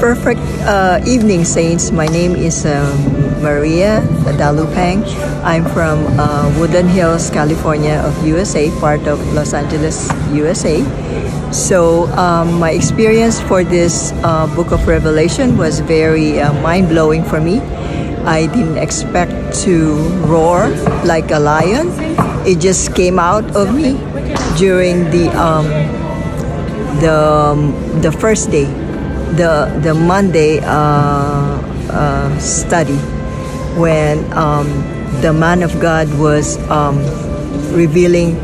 Perfect evening, Saints. My name is Maria Dalupang. I'm from Wooden Hills, California of USA, part of Los Angeles, USA. So my experience for this Book of Revelation was very mind-blowing for me. I didn't expect to roar like a lion. It just came out of me during the first day, the Monday study, when the man of God was revealing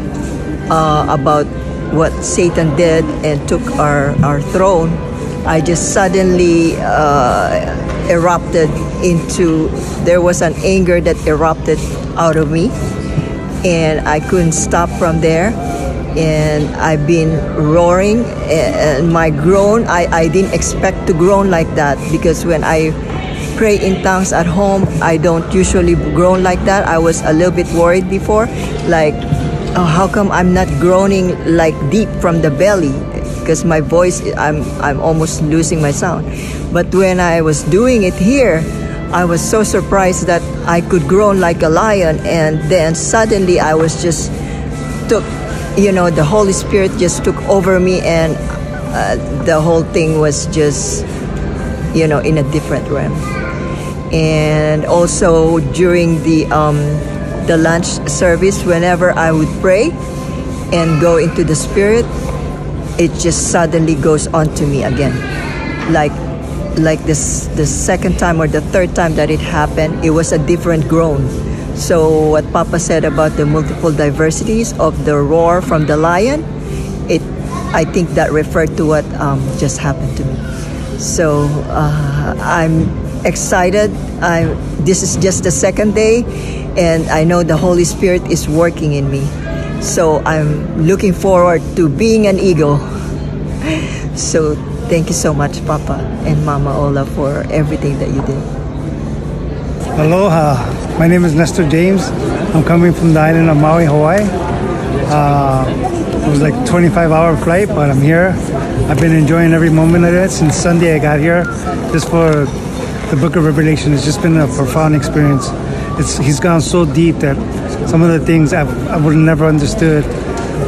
about what Satan did and took our throne. I just suddenly erupted into, there was an anger that erupted out of me, and I couldn't stop from there. And I've been roaring, and my groan, I didn't expect to groan like that, because when I pray in tongues at home, I don't usually groan like that. I was a little bit worried before, like, oh, how come I'm not groaning like deep from the belly? Because my voice, I'm almost losing my sound. But when I was doing it here, I was so surprised that I could groan like a lion. And then suddenly I was just took, you know, the Holy Spirit just took over me, and the whole thing was just, you know, in a different realm. And also during the lunch service, whenever I would pray and go into the Spirit, it just suddenly goes on to me again. Like this, the second time or the third time that it happened, it was a different groan. So what Papa said about the multiple diversities of the roar from the lion, I think that referred to what just happened to me. So I'm excited. This is just the second day, and I know the Holy Spirit is working in me. So I'm looking forward to being an eagle. So thank you so much, Papa and Mama Ola, for everything that you did. Aloha, my name is Nestor James. I'm coming from the island of Maui, Hawaii. It was like a 25-hour flight, but I'm here. I've been enjoying every moment of it since Sunday I got here. Just for the Book of Revelation, it's just been a profound experience. He's gone so deep that some of the things I would have never understood,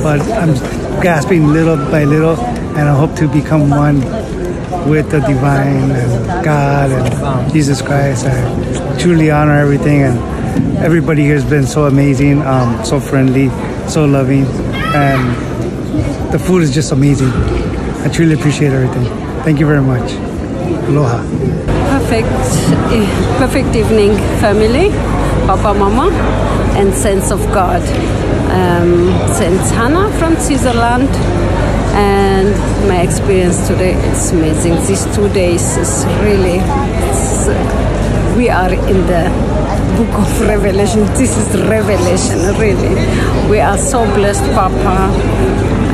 but I'm grasping little by little, and I hope to become one with the divine and God and Jesus Christ. I truly honor everything, and everybody here has been so amazing, so friendly, so loving, and the food is just amazing. I truly appreciate everything. Thank you very much. Aloha. Perfect evening, family, Papa, Mama, and saints of God. Saint Hannah from Caesarland. And my experience today, it's amazing. These 2 days is really, we are in the Book of Revelation. This is revelation, really. We are so blessed, Papa.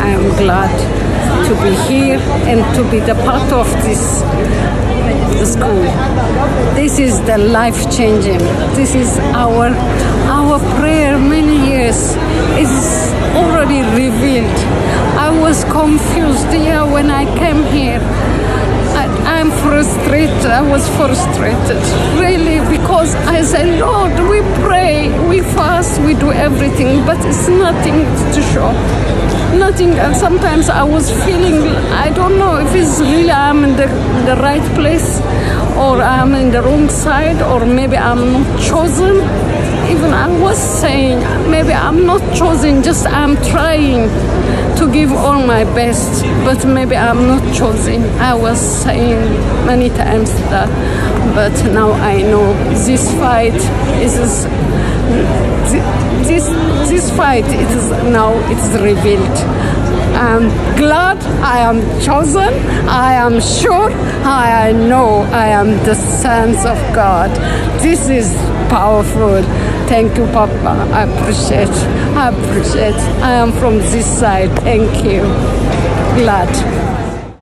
I am glad to be here and to be the part of this school. This is the life-changing. This is our prayer many years. It's already revealed. I was confused here when I came here. I'm frustrated. I was frustrated, really, because I said, Lord, we pray, we fast, we do everything, but it's nothing to show. Nothing. And sometimes I was feeling, I don't know if it's really I'm in the right place, or I'm in the wrong side, or maybe I'm not chosen. Even I was saying, maybe I'm not chosen, just I'm trying to give all my best, but maybe I'm not chosen. I was saying many times that, but now I know this fight is this fight. It is now, it's revealed. I'm glad I am chosen. I am sure. I know I am the sons of God. This is powerful. Thank you, Papa. I appreciate. I am from this side. Thank you. Glad.